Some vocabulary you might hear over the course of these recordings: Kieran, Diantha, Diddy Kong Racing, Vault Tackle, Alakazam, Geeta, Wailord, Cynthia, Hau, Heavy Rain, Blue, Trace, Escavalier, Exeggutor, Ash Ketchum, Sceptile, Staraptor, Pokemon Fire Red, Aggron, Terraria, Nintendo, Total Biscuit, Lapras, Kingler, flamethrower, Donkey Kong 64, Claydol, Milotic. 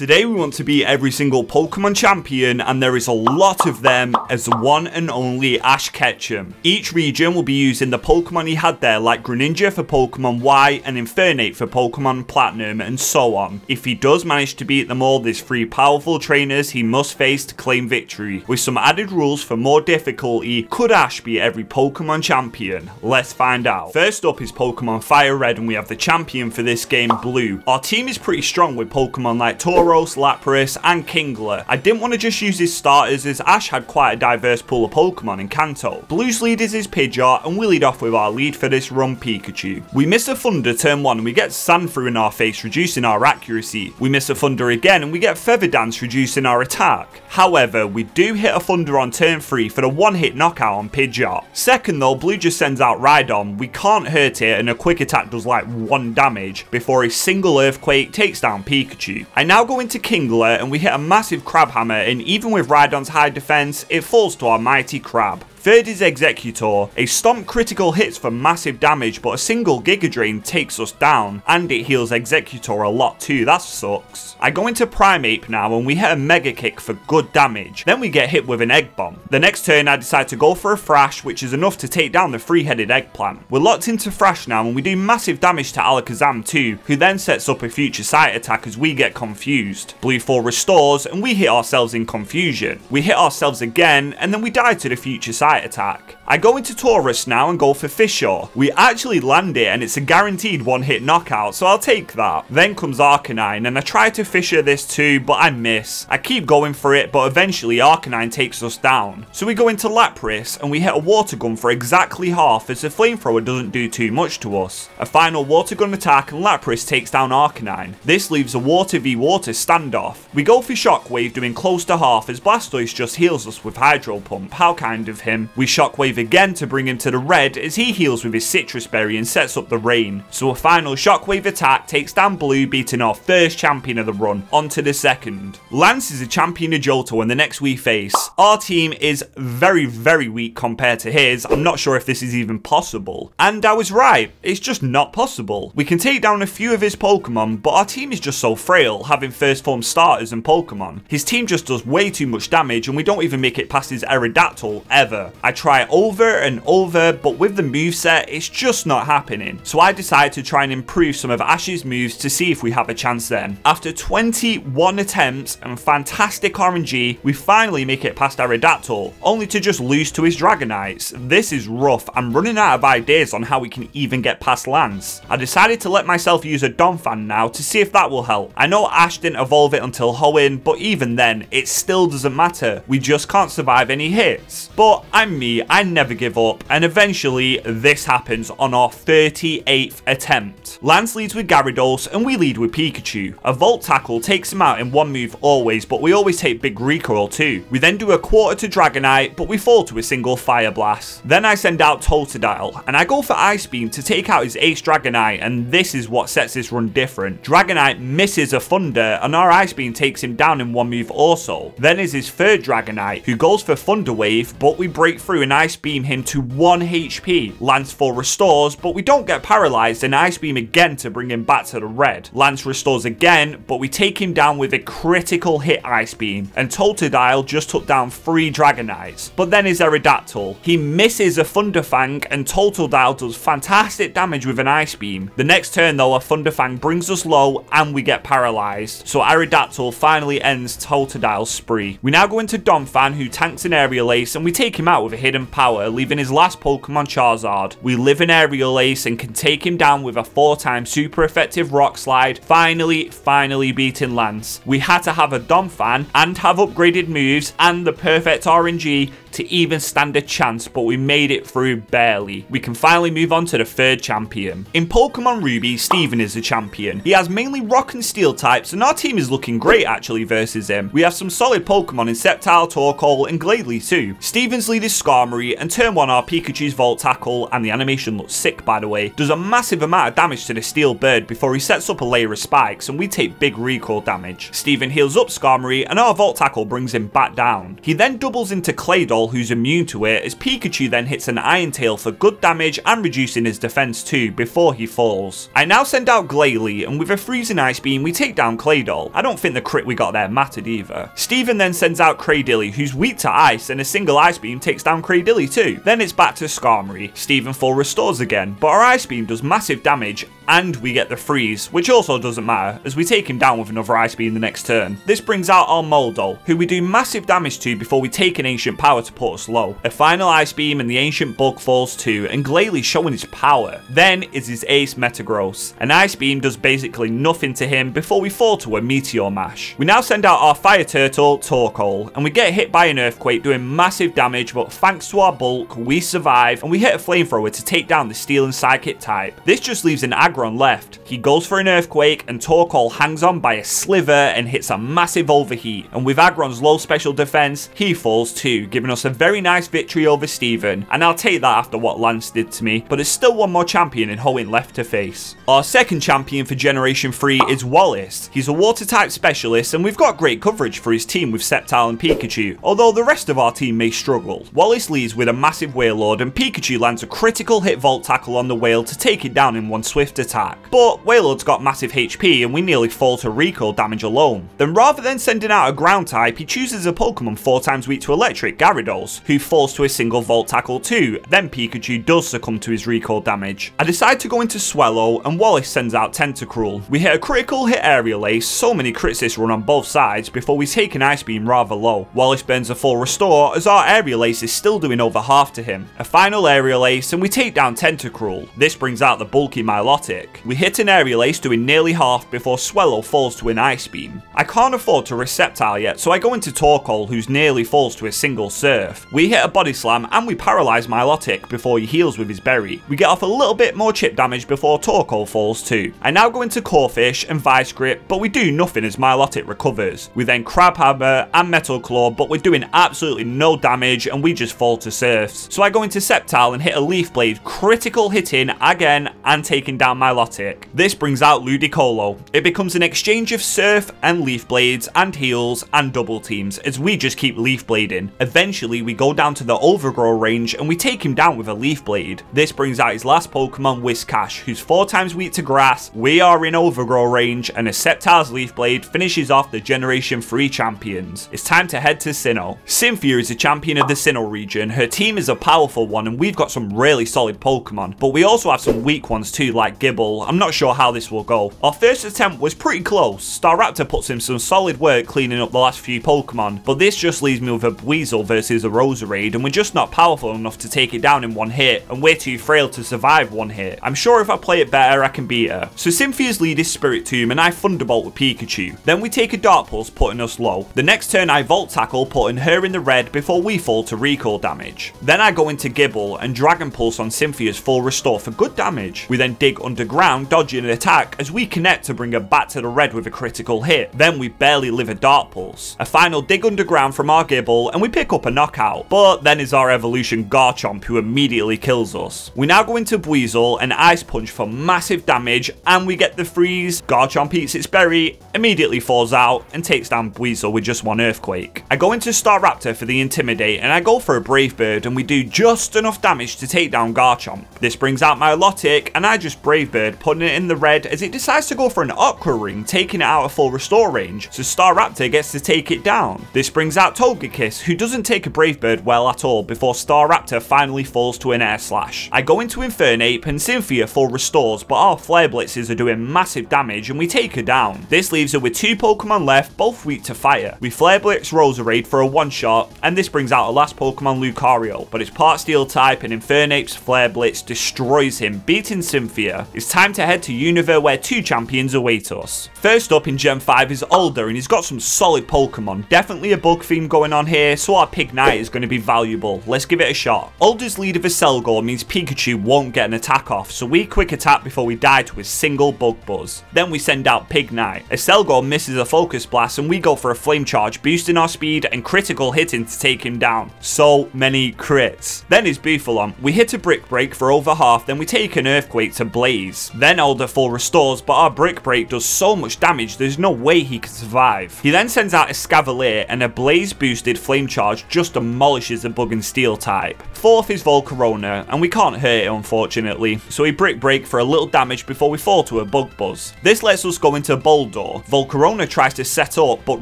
Today we want to beat every single Pokemon champion, and there is a lot of them, as the one and only Ash Ketchum. Each region will be using the Pokemon he had there, like Greninja for Pokemon Y and Infernape for Pokemon Platinum and so on. If he does manage to beat them all, there's three powerful trainers he must face to claim victory. With some added rules for more difficulty, could Ash beat every Pokemon champion? Let's find out. First up is Pokemon Fire Red, and we have the champion for this game, Blue. Our team is pretty strong with Pokemon like Tauros, Lapras and Kingler. I didn't want to just use his starters as Ash had quite a diverse pool of Pokemon in Kanto. Blue's lead is his Pidgeot, and we lead off with our lead for this run, Pikachu. We miss a Thunder turn 1 and we get Sand Through in our face, reducing our accuracy. We miss a Thunder again and we get Feather Dance, reducing our attack. However, we do hit a Thunder on turn 3 for the one hit knockout on Pidgeot. Second though, Blue just sends out Rhydon. We can't hurt it and a quick attack does like 1 damage before a single Earthquake takes down Pikachu. I now go into Kingler and we hit a massive Crab Hammer, and even with Rhydon's high defense, it falls to our mighty Crab. Third is Exeggutor. A stomp critical hits for massive damage, but a single Giga Drain takes us down, and it heals Exeggutor a lot too. That sucks. I go into Primeape now and we hit a Mega Kick for good damage. Then we get hit with an Egg Bomb. The next turn I decide to go for a Thrash, which is enough to take down the three-headed Eggplant. We're locked into Thrash now and we do massive damage to Alakazam too, who then sets up a future sight attack as we get confused. Blue 4 restores and we hit ourselves in confusion. We hit ourselves again and then we die to the future sight attack. I go into Taurus now and go for Fisher. We actually land it and it's a guaranteed one hit knockout, so I'll take that. Then comes Arcanine and I try to Fisher this too, but I miss. I keep going for it, but eventually Arcanine takes us down. So we go into Lapras and we hit a Water Gun for exactly half, as the Flamethrower doesn't do too much to us. A final Water Gun attack and Lapras takes down Arcanine. This leaves a Water v Water standoff. We go for Shockwave, doing close to half as Blastoise just heals us with Hydro Pump. How kind of him. We Shockwave again to bring him to the red, as he heals with his Citrus Berry and sets up the rain. So a final Shockwave attack takes down Blue, beating our first champion of the run. On to the second. Lance is the champion of Johto, and the next we face. Our team is very, very weak compared to his. I'm not sure if this is even possible. And I was right. It's just not possible. We can take down a few of his Pokemon, but our team is just so frail, having first form starters and Pokemon. His team just does way too much damage, and we don't even make it past his Aerodactyl, ever. I try over and over, but with the moveset, it's just not happening. So I decide to try and improve some of Ash's moves to see if we have a chance then. After 21 attempts and fantastic RNG, we finally make it past Aerodactyl, only to just lose to his Dragonites. This is rough. I'm running out of ideas on how we can even get past Lance. I decided to let myself use a Donphan now to see if that will help. I know Ash didn't evolve it until Hoenn, but even then, it still doesn't matter. We just can't survive any hits. But I'm me, I never give up, and eventually this happens on our 38th attempt. Lance leads with Gyarados and we lead with Pikachu. A Vault Tackle takes him out in one move always, but we always take big recoil too. We then do a quarter to Dragonite, but we fall to a single Fire Blast. Then I send out Totodile, and I go for Ice Beam to take out his ace Dragonite, and this is what sets this run different. Dragonite misses a Thunder, and our Ice Beam takes him down in one move also. Then is his third Dragonite, who goes for Thunder Wave, but we break through and Ice Beam him to 1 HP. Lance 4 restores, but we don't get paralyzed, and Ice Beam again to bring him back to the red. Lance restores again, but we take him down with a critical hit Ice Beam, and Totodile just took down 3 Dragonites. But then is Aerodactyl. He misses a Thunder Fang, and Totodile does fantastic damage with an Ice Beam. The next turn though, a Thunder Fang brings us low, and we get paralyzed. So Aerodactyl finally ends Totodile's spree. We now go into Donphan, who tanks an Aerial Ace, and we take him out with a hidden power, leaving his last Pokemon Charizard. We live an Aerial Ace and can take him down with a 4-time super effective Rock Slide, finally beating Lance. We had to have a Donphan and have upgraded moves and the perfect RNG to even stand a chance, but we made it through barely. We can finally move on to the third champion. In Pokemon Ruby, Steven is the champion. He has mainly Rock and Steel types, and our team is looking great actually versus him. We have some solid Pokemon in Sceptile, Torkoal and Glalie too. Steven's lead is Skarmory, and turn 1 our Pikachu's Vault Tackle, and the animation looks sick by the way, does a massive amount of damage to the Steel Bird before he sets up a layer of spikes, and we take big recoil damage. Steven heals up Skarmory, and our Vault Tackle brings him back down. He then doubles into Claydol, Torkoal, who's immune to it, as Pikachu then hits an Iron Tail for good damage and reducing his defense too before he falls. I now send out Glalie, and with a Freezing Ice Beam we take down Claydol. I don't think the crit we got there mattered either. Steven then sends out Cradilly, who's weak to ice, and a single Ice Beam takes down Cradilly too. Then it's back to Skarmory. Steven full restores again, but our Ice Beam does massive damage and we get the freeze, which also doesn't matter as we take him down with another Ice Beam the next turn. This brings out our Moldol, who we do massive damage to before we take an Ancient Power to put us low. A final Ice Beam and the Ancient Bug falls too, and Glalie's showing his power. Then is his ace Metagross. An Ice Beam does basically nothing to him before we fall to a Meteor Mash. We now send out our Fire Turtle, Torkoal, and we get hit by an Earthquake doing massive damage, but thanks to our bulk, we survive and we hit a Flamethrower to take down the Steel and Psychic type. This just leaves an aggro left. He goes for an Earthquake and Torkoal hangs on by a sliver and hits a massive Overheat, and with Aggron's low special defense he falls too, giving us a very nice victory over Steven, and I'll take that after what Lance did to me, but there's still one more champion in Hoenn left to face. Our second champion for Generation 3 is Wallace. He's a water type specialist and we've got great coverage for his team with Sceptile and Pikachu, although the rest of our team may struggle. Wallace leads with a massive Wailord and Pikachu lands a critical hit Vault Tackle on the Wail to take it down in one swift attack, but Wailord's got massive HP and we nearly fall to recoil damage alone. Then rather than sending out a ground type, he chooses a Pokemon 4 times weak to electric, Gyarados, who falls to a single Vault Tackle too. Then Pikachu does succumb to his recoil damage. I decide to go into Swellow and Wallace sends out Tentacruel. We hit a critical hit Aerial Ace, so many crits this run on both sides, before we take an Ice Beam rather low. Wallace burns a full restore as our Aerial Ace is still doing over half to him. A final Aerial Ace and we take down Tentacruel. This brings out the bulky Milotic. We hit an Aerial Ace doing nearly half before Swellow falls to an Ice Beam. I can't afford to risk Sceptile yet, so I go into Torkoal, who's nearly falls to a single Surf. We hit a Body Slam and we paralyse Milotic before he heals with his berry. We get off a little bit more chip damage before Torkoal falls too. I now go into Corphish and Vice Grip, but we do nothing as Milotic recovers. We then Crab Hammer and Metal Claw, but we're doing absolutely no damage and we just fall to Surfs. So I go into Sceptile and hit a Leaf Blade, critical hitting again and taking down Milotic. This brings out Ludicolo. It becomes an exchange of Surf and Leaf Blades and heals and double teams as we just keep Leaf Blading. Eventually we go down to the Overgrow range and we take him down with a Leaf Blade. This brings out his last Pokemon, Whiskash, who's 4 times weak to grass. We are in Overgrow range and a Sceptile's Leaf Blade finishes off the Generation 3 champions. It's time to head to Sinnoh. Cynthia is a champion of the Sinnoh region. Her team is a powerful one and we've got some really solid Pokemon, but we also have some weak ones too, like Gibble. I'm not sure how this will go. Our first attempt was pretty close. Staraptor puts in some solid work cleaning up the last few Pokemon, but this just leaves me with a Buizel versus a Roserade, and we're just not powerful enough to take it down in one hit, and we're too frail to survive one hit. I'm sure if I play it better I can beat her. So Cynthia's lead is Spirit Tomb and I Thunderbolt with Pikachu. Then we take a Dark Pulse, putting us low. The next turn I Vault Tackle, putting her in the red before we fall to recoil damage. Then I go into Gibble and Dragon Pulse on Cynthia's full restore for good damage. We then dig underground, dodging an attack as we connect to bring her back to the red with a critical hit. Then we barely live a Dark Pulse. A final dig underground from our Gibble and we pick up a knockout, but then is our evolution Garchomp, who immediately kills us. We now go into Buizel and Ice Punch for massive damage and we get the freeze. Garchomp eats its berry, immediately falls out and takes down Buizel with just one Earthquake. I go into Staraptor for the Intimidate and I go for a Brave Bird and we do just enough damage to take down Garchomp. This brings out Milotic and I just Brave Bird, putting it in the red as it decides to go for an Aqua Ring, taking it out of full restore range, so Staraptor gets to take it down. This brings out Togekiss, who doesn't take a Brave Bird well at all before Staraptor finally falls to an Air Slash. I go into Infernape and Cynthia full restores, but our Flare Blitzes are doing massive damage and we take her down. This leaves her with 2 Pokemon left, both weak to fire. We Flare Blitz Roserade for a one shot, and this brings out our last Pokemon, Lucario, but it's part Steel type and Infernape's Flare Blitz destroys him, beating Cynthia. It's time to head to Univers, where 2 champions await us. First up in Gen 5 is Alder, and he's got some solid Pokemon. Definitely a bug theme going on here, so our Pignite is going to be valuable. Let's give it a shot. Alder's lead of a Selgold means Pikachu won't get an attack off, so we quick attack before we die to a single Bug Buzz. Then we send out Pignite. A Selgold misses a Focus Blast and we go for a Flame Charge, boosting our speed and critical hitting to take him down. So many crits. Then is Buffalon. We hit a Brick Break for over half, then we take an Earthquake to Blaze. Then Alder full restores, but our Brick Break does so much damage there's no way he can survive. He then sends out a Escavalier and a Blaze boosted Flame Charge just just demolishes the bug and steel type. Fourth is Volcarona, and we can't hurt it unfortunately, so we Brick Break for a little damage before we fall to a Bug Buzz. This lets us go into Boldore. Volcarona tries to set up, but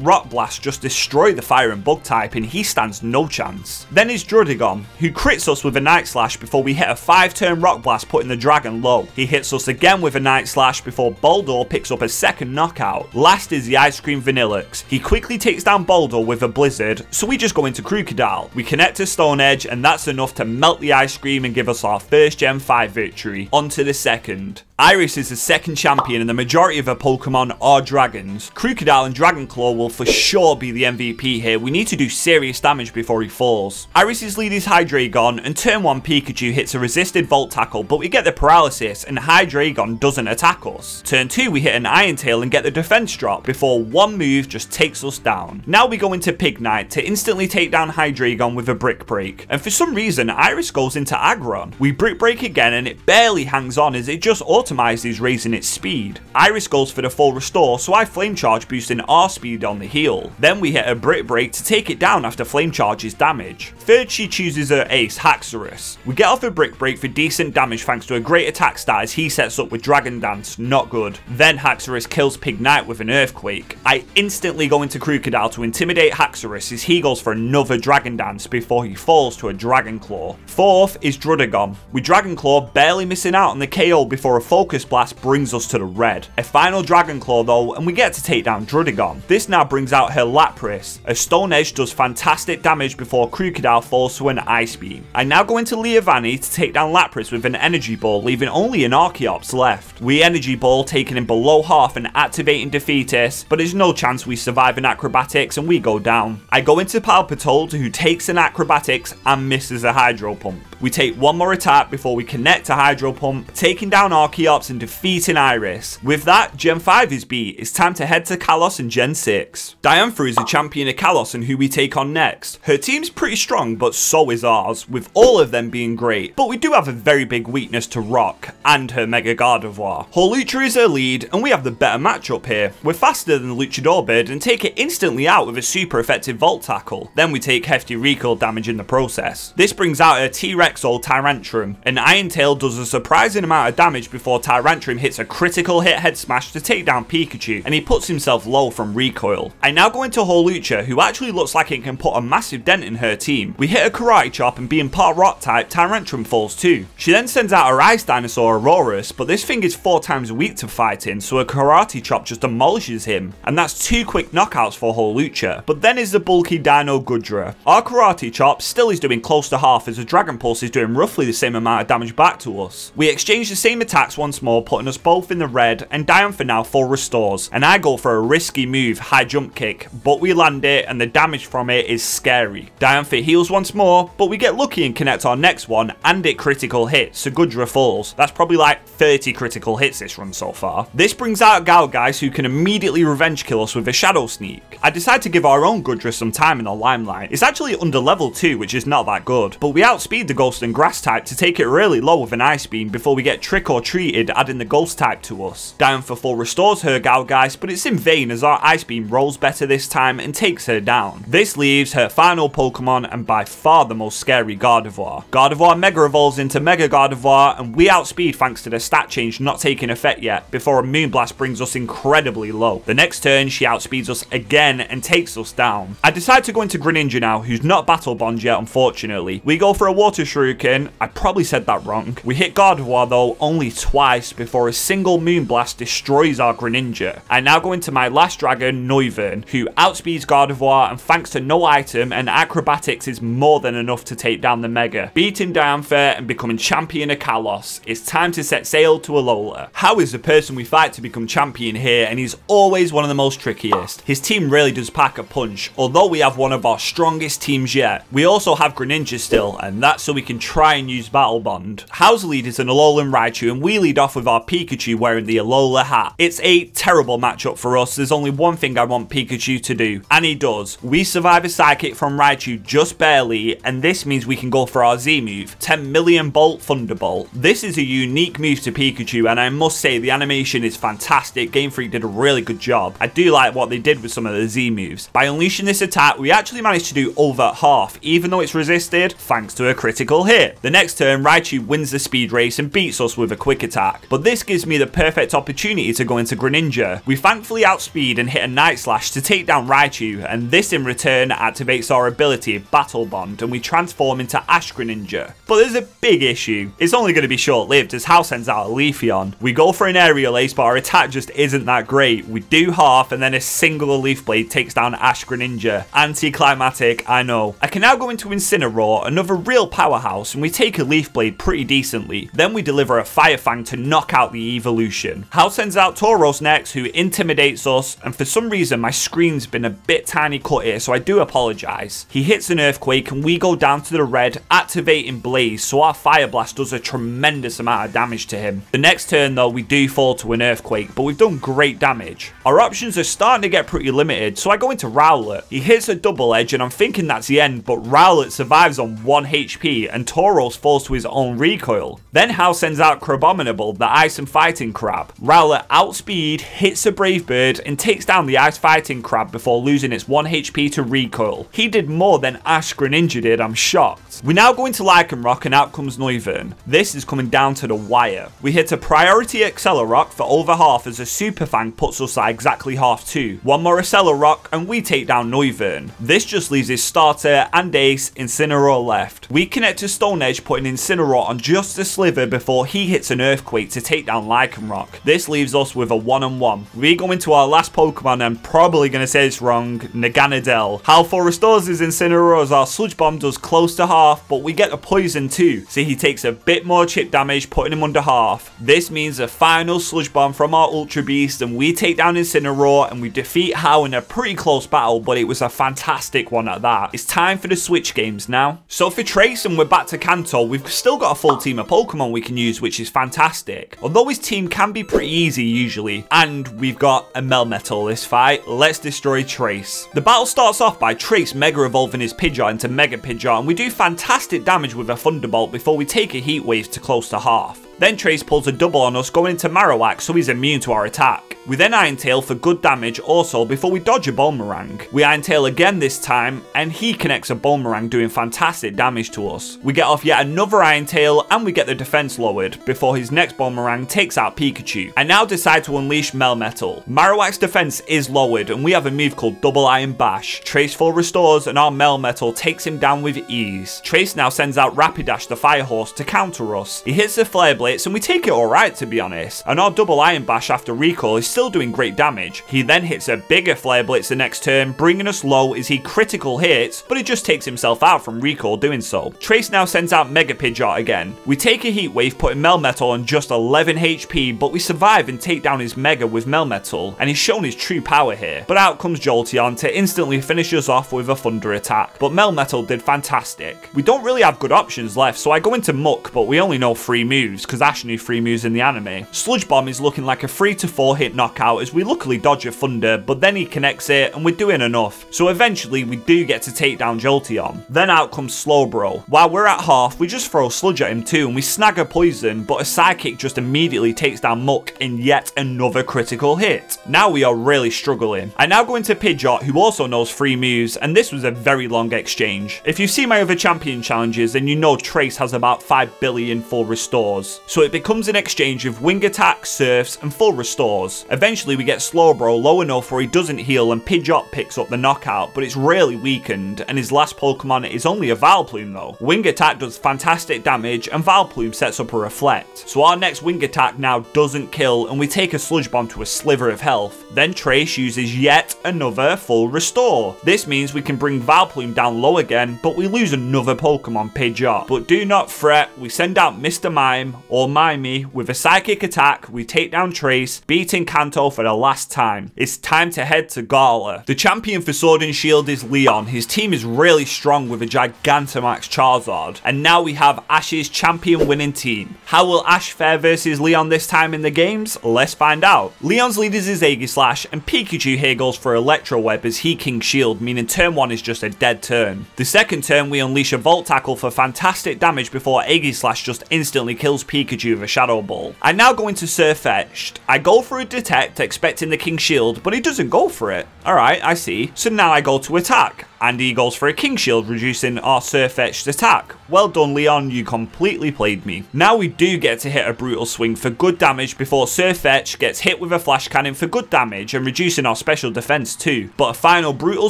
Rock Blast just destroy the fire and bug type and he stands no chance. Then is Drudigon, who crits us with a Night Slash before we hit a 5-turn Rock Blast putting the dragon low. He hits us again with a Night Slash before Boldore picks up a second knockout. Last is the Ice Cream Vanillix. He quickly takes down Boldore with a Blizzard, so we just go into Krookodile. We connect to Stone Edge and that's enough to melt the Ice Cream and give us our first Gen 5 victory. On to the second. Iris is the second champion and the majority of her Pokemon are dragons. Krookodile and Dragonclaw will for sure be the MVP here. We need to do serious damage before he falls. Iris' lead is Hydreigon and turn 1 Pikachu hits a resisted Vault Tackle, but we get the paralysis and Hydreigon doesn't attack us. Turn 2 we hit an Iron Tail and get the defense drop before one move just takes us down. Now we go into Pignite to instantly take down Hydreigon with a Brick Break, and for some reason Iris goes into Aggron. We Brick Break again and it barely hangs on as it just automizes raising its speed. Iris goes for the full restore, so I Flame Charge boosting our speed on the heal. Then we hit a Brick Break to take it down after Flame Charge's damage. Third, she chooses her ace, Haxorus. We get off a Brick Break for decent damage thanks to a great attack stat as he sets up with Dragon Dance, not good. Then Haxorus kills Pignite with an Earthquake. I instantly go into Krookodile to intimidate Haxorus as he goes for another Dragon Dance before he falls to a Dragonclaw. Fourth is Drudagon, with Dragonclaw barely missing out on the KO before a Focus Blast brings us to the red. A final Dragonclaw though, and we get to take down Drudagon. This now brings out her Lapras. A Stone Edge does fantastic damage before Krookodile falls to an Ice Beam. I now go into Leovanni to take down Lapras with an Energy Ball, leaving only an Archeops left. We Energy Ball, taking him below half and activating Defeatus, but there's no chance we survive an Acrobatics and we go down. I go into Palpitoad, who takes an Acrobatics and misses a Hydro Pump. We take one more attack before we connect to Hydro Pump, taking down Archeops and defeating Iris. With that, Gen 5 is beat. It's time to head to Kalos and Gen 6. Dianthra is a champion of Kalos and who we take on next. Her team's pretty strong, but so is ours, with all of them being great. But we do have a very big weakness to Rock and her Mega Gardevoir. Hawlucha is her lead, and we have the better matchup here. We're faster than the Luchador Bird and take it instantly out with a super effective Vault Tackle. Then we take hefty recoil damage in the process. This brings out her T-Rex Exol Tyrantrum. An Iron Tail does a surprising amount of damage before Tyrantrum hits a critical hit Head Smash to take down Pikachu, and he puts himself low from recoil. I now go into Hawlucha, who actually looks like it can put a massive dent in her team. We hit a Karate Chop, and being part Rock type, Tyrantrum falls too. She then sends out her Ice Dinosaur Aurorus, but this thing is 4 times weak to fighting, so a Karate Chop just demolishes him, and that's 2 quick knockouts for Hawlucha. But then is the bulky Dino Gudra. Our Karate Chop still is doing close to half as a Dragon Pulse is doing roughly the same amount of damage back to us. We exchange the same attacks once more, putting us both in the red, and Dianthra now full restores, and I go for a risky move, High Jump Kick, but we land it, and the damage from it is scary. Dianthra heals once more, but we get lucky and connect our next one, and it critical hits, so Gudra falls. That's probably like 30 critical hits this run so far. This brings out Galguys, who can immediately revenge kill us with a Shadow Sneak. I decide to give our own Gudra some time in the limelight. It's actually under level 2, which is not that good, but we outspeed the Ghost and Grass type to take it really low with an Ice Beam before we get Trick or Treated, adding the Ghost type to us. Dianthra full restores her Galguys, but it's in vain as our Ice Beam rolls better this time and takes her down. This leaves her final Pokemon and by far the most scary Gardevoir. Gardevoir Mega Evolves into Mega Gardevoir and we outspeed thanks to the stat change not taking effect yet before a Moonblast brings us incredibly low. The next turn she outspeeds us again and takes us down. I decide to go into Greninja now, who's not Battle Bond yet unfortunately. We go for a Water Shuriken. I probably said that wrong. We hit Gardevoir though only twice before a single Moonblast destroys our Greninja. I now go into my last dragon, Noivern, who outspeeds Gardevoir and thanks to no item and Acrobatics is more than enough to take down the Mega. Beating Dianthra and becoming champion of Kalos, it's time to set sail to Alola. How is the person we fight to become champion here, and he's always one of the most trickiest. His team really does pack a punch, although we have one of our strongest teams yet. We also have Greninja still, and that's so we can try and use Battle Bond. House lead is an Alolan Raichu and we lead off with our Pikachu wearing the Alola hat. It's a terrible matchup for us. There's only one thing I want Pikachu to do, and he does. We survive a Psychic from Raichu just barely, and this means we can go for our Z move, 10 million Bolt Thunderbolt. This is a unique move to Pikachu and I must say the animation is fantastic. Game Freak did a really good job. I do like what they did with some of the Z moves. By unleashing this attack we actually managed to do other half, even though it's resisted thanks to a critical hit. The next turn, Raichu wins the speed race and beats us with a quick attack. But this gives me the perfect opportunity to go into Greninja. We thankfully outspeed and hit a Night Slash to take down Raichu, and this in return activates our ability Battle Bond and we transform into Ash Greninja. But there's a big issue. It's only going to be short-lived as Hal sends out a Leafeon. We go for an Aerial Ace, but our attack just isn't that great. We do half and then a single Leaf Blade takes down Ash Greninja. Anticlimactic, I know. I can now go into Incineroar, another real powerhouse, and we take a Leaf Blade pretty decently. Then we deliver a Fire Fang to knock out the evolution. Hal sends out Tauros next, who intimidates us, and for some reason my screen's been a bit tiny cut here, so I do apologise. He hits an Earthquake and we go down to the red, activating Blaze, so our Fire Blast does a tremendous amount of damage to him. The next turn though, we do fall to an Earthquake, but we've done great damage. Our options are starting to get pretty limited, so I go into Rowlet. He hits a Double Edge and I'm thinking that's the end, but Rowlet survives on 1 HP and Tauros falls to his own recoil. Then Hal sends out Crabominable, the Ice and Fighting Crab. Rowlet outspeed, hits a Brave Bird and takes down the Ice Fighting Crab before losing its 1 HP to recoil. He did more than Ash Greninja did, I'm shocked. We now go into Lycanroc and out comes Noivern. This is coming down to the wire. We hit a Priority Accelerock for over half as a Super Fang puts us at exactly half two. One more Accelerock and we take down Noivern. This just leaves his starter and ace Incineroar left. We connect to Stone Edge, putting Incineroar on just a sliver before he hits an Earthquake to take down Lycanroc. This leaves us with a 1-on-1. We go into our last Pokemon, I'm probably going to say it's wrong, Naganadel. Halfo restores his Incineroar as our Sludge Bomb does close to half, but we get a Poison too, so he takes a bit more chip damage, putting him under half. This means a final Sludge Bomb from our Ultra Beast and we take down Incineroar and we defeat Hao in a pretty close battle, but it was a fantastic one at that. It's time for the Switch games now. So for Trace, and we're back to Kanto, we've still got a full team of Pokemon we can use, which is fantastic. Although his team can be pretty easy usually, and we've got a Melmetal this fight. Let's destroy Trace. The battle starts off by Trace Mega Evolving his Pidgeot into Mega Pidgeot and we do fantastic damage with a Thunderbolt before we take a Heat Wave to close to half. Then Trace pulls a double on us going into Marowak, so he's immune to our attack. We then Iron Tail for good damage also before we dodge a Boomerang. We Iron Tail again this time and he connects a Boomerang, doing fantastic damage to us. We get off yet another Iron Tail and we get the defense lowered before his next Boomerang takes out Pikachu. I now decide to unleash Melmetal. Marowak's defense is lowered and we have a move called Double Iron Bash. Trace full restores and our Melmetal takes him down with ease. Trace now sends out Rapidash the Fire Horse to counter us. He hits the Flare Blade and we take it alright, to be honest, and our Double Iron Bash after recoil is still doing great damage. He then hits a bigger Flare Blitz the next turn, bringing us low as he critical hits, but he just takes himself out from recoil doing so. Trace now sends out Mega Pidgeot again. We take a Heat Wave, putting Melmetal on just 11 HP, but we survive and take down his Mega with Melmetal, and he's shown his true power here. But out comes Jolteon to instantly finish us off with a Thunder attack, but Melmetal did fantastic. We don't really have good options left, so I go into Muk, but we only know 3 moves, because Ash knew 3 moves in the anime. Sludge Bomb is looking like a 3-4 hit knockout as we luckily dodge a Thunder, but then he connects it and we're doing enough. So eventually we do get to take down Jolteon. Then out comes Slowbro. While we're at half, we just throw Sludge at him too and we snag a Poison, but a Psychic just immediately takes down Muk in yet another critical hit. Now we are really struggling. I now go into Pidgeot, who also knows 3 moves, and this was a very long exchange. If you've seen my other champion challenges, then you know Trace has about 5 billion full restores. So it becomes an exchange of Wing Attack, Surfs and full restores. Eventually we get Slowbro low enough where he doesn't heal and Pidgeot picks up the knockout, but it's really weakened and his last Pokemon is only a Vileplume though. Wing Attack does fantastic damage and Vileplume sets up a Reflect. So our next Wing Attack now doesn't kill and we take a Sludge Bomb to a sliver of health. Then Trace uses yet another full restore. This means we can bring Vileplume down low again, but we lose another Pokemon, Pidgeot. But do not fret, we send out Mr. Mime or Mimey with a Psychic attack. We take down Trace, beating Kanto for the last time. It's time to head to Gawler. The champion for Sword and Shield is Leon. His team is really strong with a Gigantamax Charizard. And now we have Ash's champion winning team. How will Ash fare versus Leon this time in the games? Let's find out. Leon's lead is his Aegislash and Pikachu here goes for Electro Web as he King Shield, meaning turn 1 is just a dead turn. The second turn we unleash a Vault Tackle for fantastic damage before Aegislash just instantly kills Pikachu with a Shadow Ball. I now go into Sirfetch'd. I go for a Detect expecting the King Shield, but he doesn't go for it. Alright, I see. So now I go to attack. and he goes for a King Shield, reducing our Sirfetch'd attack. Well done, Leon, you completely played me. Now we do get to hit a Brutal Swing for good damage before Sirfetch'd gets hit with a Flash Cannon for good damage and reducing our special defense too. But a final Brutal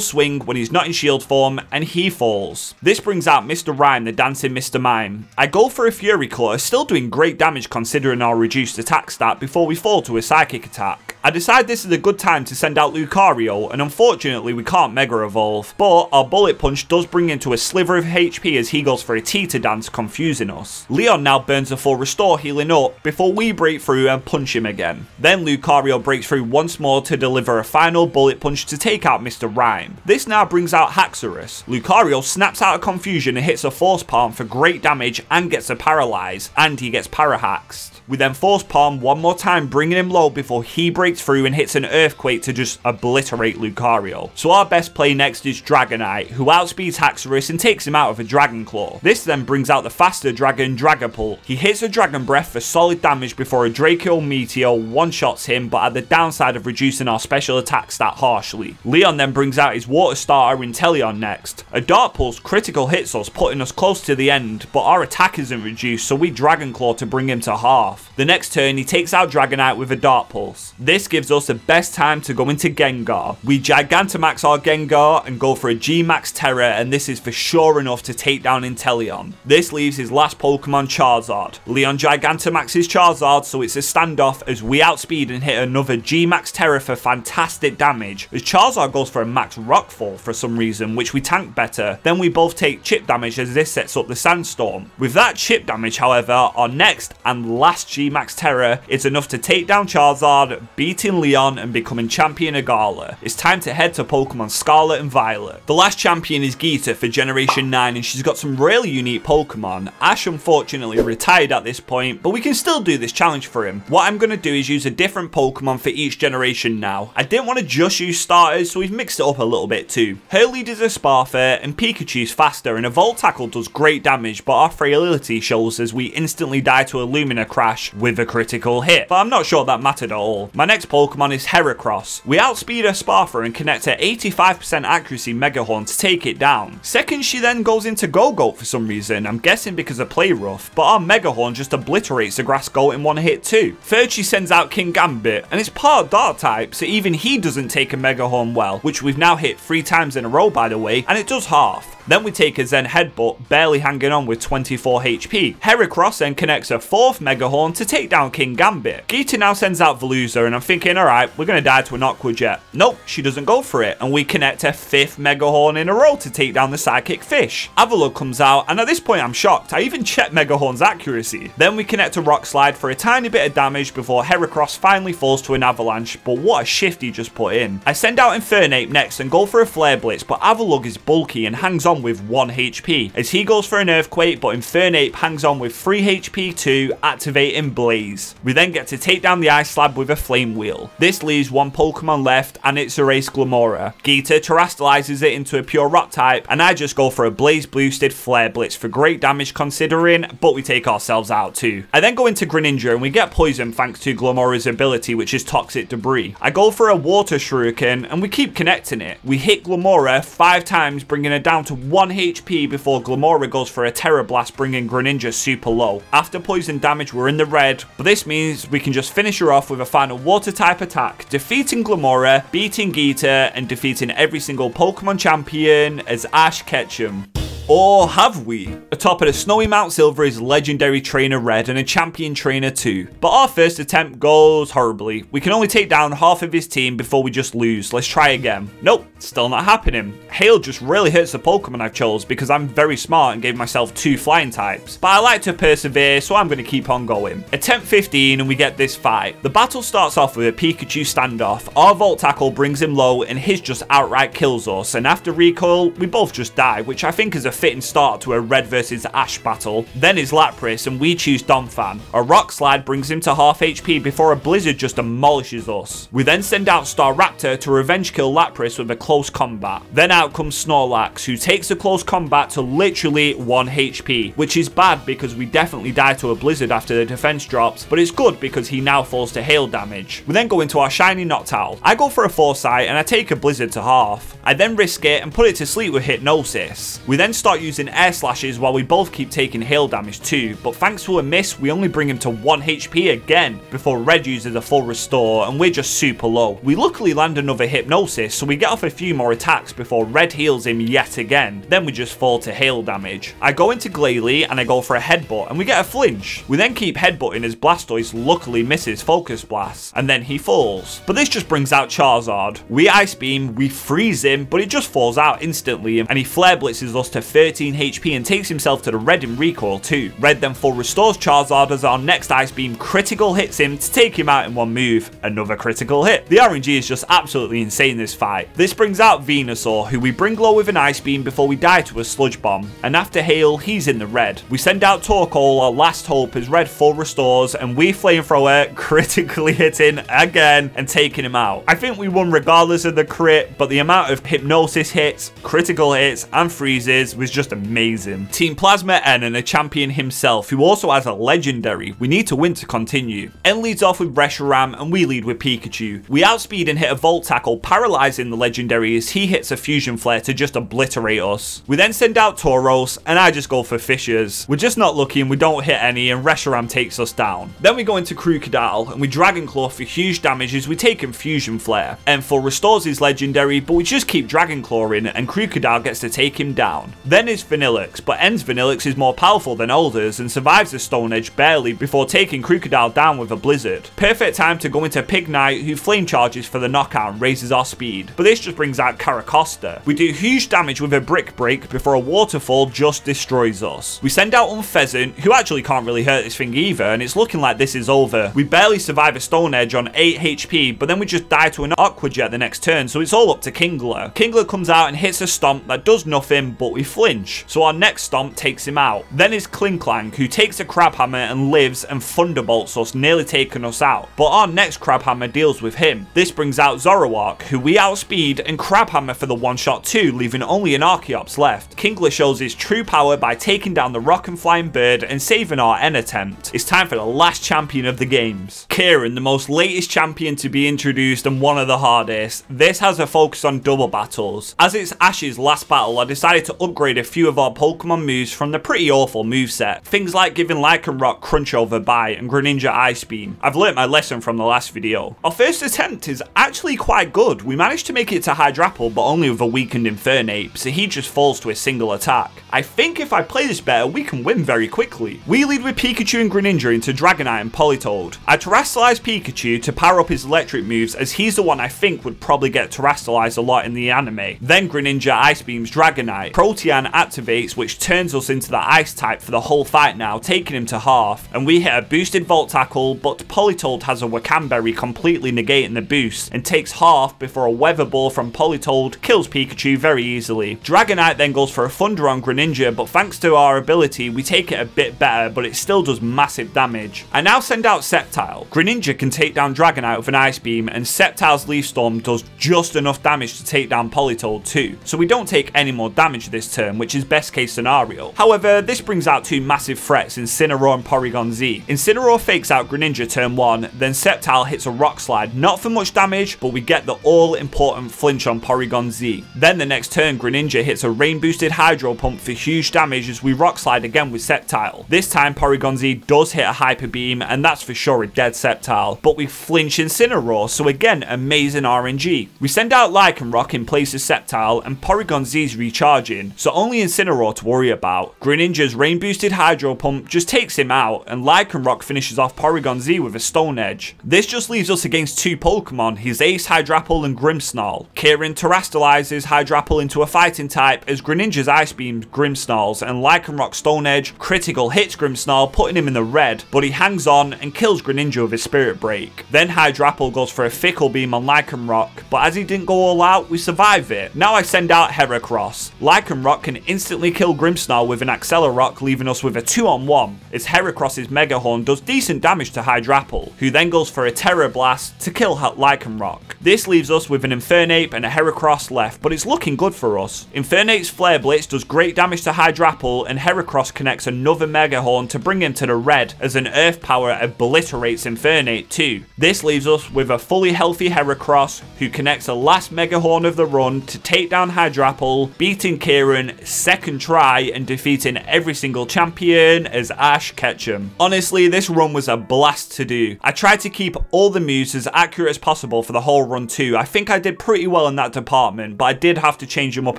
Swing when he's not in shield form and he falls. This brings out Mr. Rhyme, the dancing Mr. Mime. I go for a Fury Cutter, still doing great damage considering our reduced attack stat before we fall to a Psychic attack. I decide this is a good time to send out Lucario, and unfortunately we can't Mega Evolve, but our Bullet Punch does bring into a sliver of HP as he goes for a Tita Dance, confusing us. Leon now burns a full Restore, healing up, before we break through and punch him again. Then Lucario breaks through once more to deliver a final Bullet Punch to take out Mr. Rhyme. This now brings out Haxorus. Lucario snaps out of confusion and hits a Force Palm for great damage and gets a Paralyze, and he gets Parahaxed. We then Force Palm one more time, bringing him low before he breaks through and hits an Earthquake to just obliterate Lucario. So our best play next is Dragonite, who outspeeds Haxorus and takes him out of a Dragon Claw. This then brings out the faster dragon, Dragapult. He hits a Dragon Breath for solid damage before a Draco Meteor one-shots him, but at the downside of reducing our special attack stat harshly. Leon then brings out his Water Starter, Inteleon next. A Dark Pulse critical hits us, putting us close to the end, but our attack isn't reduced, so we Dragon Claw to bring him to half. The next turn he takes out Dragonite with a Dark Pulse. This gives us the best time to go into Gengar. We Gigantamax our Gengar and go for a G-Max Terror, and this is for sure enough to take down Inteleon. This leaves his last Pokemon, Charizard. Leon Gigantamaxes Charizard, so it's a standoff as we outspeed and hit another G-Max Terror for fantastic damage, as Charizard goes for a Max Rockfall for some reason, which we tank better. Then we both take chip damage as this sets up the Sandstorm. With that chip damage, however, our next and last G-Max Terror is enough to take down Charizard, beating Leon and becoming champion of Gala. It's time to head to Pokemon Scarlet and Violet. The last champion is Geeta for Generation 9, and she's got some really unique Pokemon. Ash unfortunately retired at this point, but we can still do this challenge for him. What I'm going to do is use a different Pokemon for each generation now. I didn't want to just use starters, so we've mixed it up a little bit too. Her lead is a Sparfire, and Pikachu's faster, and a Vault Tackle does great damage, but our frailty shows as we instantly die to a Lumina Crash with a critical hit. But I'm not sure that mattered at all. My next Pokemon is Heracross. We outspeed her Sparfire and connect her 85% accuracy Mega Horn to take it down. Second, she then goes into Go-Goat for some reason, I'm guessing because of play rough, but our Mega Horn just obliterates the Grass Goat in one hit too. Third, she sends out King Gambit, and it's part Dark type, so even he doesn't take a Mega Horn well, which we've now hit 3 times in a row by the way, and it does half. Then we take a Zen Headbutt, barely hanging on with 24 HP. Heracross then connects her 4th Mega Horn to take down King Gambit. Geeta now sends out Veluza, and I'm thinking, alright, we're going to die to an Aqua Jet. Nope, she doesn't go for it, and we connect her 5th Mega Horn in a row to take down the Psychic Fish. Avalon comes out, and at this point I'm shocked, I even checked Mega Horn's accuracy. Then we connect a Rock Slide for a tiny bit of damage before Heracross finally falls to an Avalanche, but what a shift he just put in. I send out Infernape next and go for a Flare Blitz, but Avalon is bulky and hangs on with 1 HP, as he goes for an Earthquake, but Infernape hangs on with 3 HP too, activating Blaze. We then get to take down the Ice Slab with a Flame Wheel. This leaves 1 Pokemon left, and it's Erase Glamora. Geeta terrestrializes it into a pure Rock type, and I just go for a Blaze boosted Flare Blitz for great damage considering, but we take ourselves out too. I then go into Greninja, and we get poison thanks to Glamora's ability, which is Toxic Debris. I go for a Water Shuriken, and we keep connecting it. We hit Glamora 5 times, bringing her down to 1 HP before Glamora goes for a Terra Blast, bringing Greninja super low. After poison damage, we're in the red, but this means we can just finish her off with a final Water type attack, defeating Glamora, beating Geeta, and defeating every single Pokemon champion as Ash Ketchum. Or have we? Atop of the snowy Mount Silver is legendary trainer Red and a champion trainer too. But our first attempt goes horribly. We can only take down half of his team before we just lose. Let's try again. Nope, still not happening. Hail just really hurts the Pokemon I've chose because I'm very smart and gave myself 2 flying types. But I like to persevere, so I'm going to keep on going. Attempt 15 and we get this fight. The battle starts off with a Pikachu standoff. Our Vault Tackle brings him low and his just outright kills us. And after recoil, we both just die, which I think is a fitting start to a Red versus Ash battle. Then is Lapras, and we choose Donphan. A Rock Slide brings him to half HP before a Blizzard just demolishes us. We then send out Staraptor to revenge kill Lapras with a close combat. Then out comes Snorlax, who takes the close combat to literally 1 HP, which is bad because we definitely die to a Blizzard after the defense drops, but it's good because he now falls to hail damage. We then go into our shiny Noctowl. I go for a Foresight and I take a Blizzard to half. I then risk it and put it to sleep with Hypnosis. We then start using Air Slashes while we both keep taking hail damage too, but thanks to a miss, we only bring him to 1 HP again before Red uses a full restore, and we're just super low. We luckily land another Hypnosis, so we get off a few more attacks before Red heals him yet again. Then we just fall to hail damage. I go into Glalie and I go for a Headbutt, and we get a flinch. We then keep headbutting as Blastoise luckily misses Focus Blast, and then he falls. But this just brings out Charizard. We Ice Beam, we freeze him, but it just falls out instantly, and he Flare Blitzes us to 13 HP and takes himself to the Red in recoil too. Red then full restores Charizard as our next Ice Beam critical hits him to take him out in 1 move. Another critical hit. The RNG is just absolutely insane this fight. This brings out Venusaur, who we bring low with an Ice Beam before we die to a Sludge Bomb, and after hail, he's in the red. We send out Torkoal, our last hope, as Red full restores, and we Flamethrower, critically hitting again and taking him out. I think we won regardless of the crit, but the amount of Hypnosis hits, critical hits, and freezes was just amazing. Team Plasma N and a champion himself, who also has a legendary. We need to win to continue. N leads off with Reshiram, and we lead with Pikachu. We outspeed and hit a Vault Tackle, paralysing the legendary as he hits a Fusion Flare to just obliterate us. We then send out Tauros, and I just go for Fissures. We're just not lucky and we don't hit any, and Reshiram takes us down. Then we go into Krookodile, and we Dragon Claw for huge damage as we take him Fusion Flare. N full restores his legendary, but we just keep Dragon Clawing, and Krookodile gets to take him down. Then is Vanillix, but N's Vanillix is more powerful than Alder's and survives the Stone Edge barely before taking Krookodile down with a Blizzard. Perfect time to go into Pignite, who flame charges for the knockout and raises our speed, but this just brings out Caracosta. We do huge damage with a Brick Break before a Waterfall just destroys us. We send out Unfezant, who actually can't really hurt this thing either, and it's looking like this is over. We barely survive a Stone Edge on 8 HP, but then we just die to an Aqua Jet the next turn, so it's all up to Kingler. Kingler comes out and hits a Stomp that does nothing, but we flinch, so our next Stomp takes him out. Then is Klinklank, who takes a Crab Hammer and lives and Thunderbolts us, nearly taking us out, but our next Crab Hammer deals with him. This brings out Zoroark, who we outspeed and Crab Hammer for the 1-shot too, leaving only an Archeops left. Kingler shows his true power by taking down the Rock and Flying Bird and saving our N attempt. It's time for the last champion of the games. Kieran, the most latest champion to be introduced and one of the hardest. This has a focus on double battles. As it's Ash's last battle, I decided to upgrade a few of our Pokemon moves from the pretty awful moveset. Things like giving Lycanroc Crunch Over Bite and Greninja Ice Beam. I've learnt my lesson from the last video. Our first attempt is actually quite good. We managed to make it to Hydrapple, but only with a weakened Infernape, so he just falls to a single attack. I think if I play this better, we can win very quickly. We lead with Pikachu and Greninja into Dragonite and Politoed. I Terrastalize Pikachu to power up his electric moves, as he's the one I think would probably get Terrastalized a lot in the anime. Then Greninja Ice Beams Dragonite. Protean activates, which turns us into the Ice type for the whole fight now, taking him to half, and we hit a boosted Volt Tackle, but Politoed has a Wakanberry completely negating the boost, and takes half before a Weather Ball from Politoed kills Pikachu very easily. Dragonite then goes for a Thunder on Greninja, but thanks to our ability, we take it a bit better, but it still does massive damage. I now send out Sceptile. Greninja can take down Dragonite with an Ice Beam, and Sceptile's Leaf Storm does just enough damage to take down Politoed too, so we don't take any more damage this turn, which is best case scenario. However, this brings out two massive threats, Incineroar and Porygon Z. Incineroar fakes out Greninja turn 1, then Sceptile hits a Rock Slide, not for much damage, but we get the all-important flinch on Porygon Z. Then the next turn, Greninja hits a rain-boosted Hydro Pump for huge damage as we Rock Slide again with Sceptile. This time, Porygon Z does hit a Hyper Beam, and that's for sure a dead Sceptile, but we flinch Incineroar, so again, amazing RNG. We send out Lycanroc in place of Sceptile, and Porygon Z's recharging, so only Incineroar to worry about. Greninja's rain-boosted Hydro Pump just takes him out, and Lycanroc finishes off Porygon Z with a Stone Edge. This just leaves us against two Pokemon, his Ace Hydrapple and Grimmsnarl. Kieran terrastalizes Hydrapple into a Fighting type as Greninja's Ice Beam Grimmsnarls, and Lycanroc Stone Edge critical hits Grimmsnarl, putting him in the red, but he hangs on and kills Greninja with his Spirit Break. Then Hydrapple goes for a Fickle Beam on Lycanroc, but as he didn't go all out, we survive it. Now I send out Heracross. Lycanroc can instantly kill Grimmsnarl with an Accelerock, leaving us with a 2-on-1, as Heracross's Mega Horn does decent damage to Hydrapple, who then goes for a Terror Blast to kill Lycanroc. This leaves us with an Infernape and and a Heracross left, but it's looking good for us. Infernape's Flare Blitz does great damage to Hydrapple, and Heracross connects another Mega Horn to bring him to the red, as an Earth Power obliterates Infernape too. This leaves us with a fully healthy Heracross, who connects the last Mega Horn of the run to take down Hydrapple, beating Kieran second try and defeating every single champion as Ash Ketchum. Honestly, this run was a blast to do. I tried to keep all the moves as accurate as possible for the whole run too. I think I did pretty well in that department, but I did have to change them up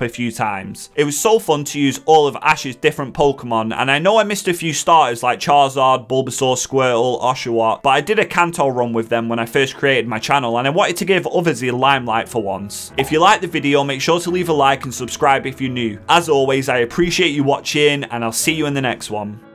a few times. It was so fun to use all of Ash's different Pokemon, and I know I missed a few starters like Charizard, Bulbasaur, Squirtle, Oshawott, but I did a Kanto run with them when I first created my channel, and I wanted to give others the limelight for once. If you liked the video, make sure to leave a like and subscribe if you're new. As always, I appreciate you watching, and I'll see you in the next one.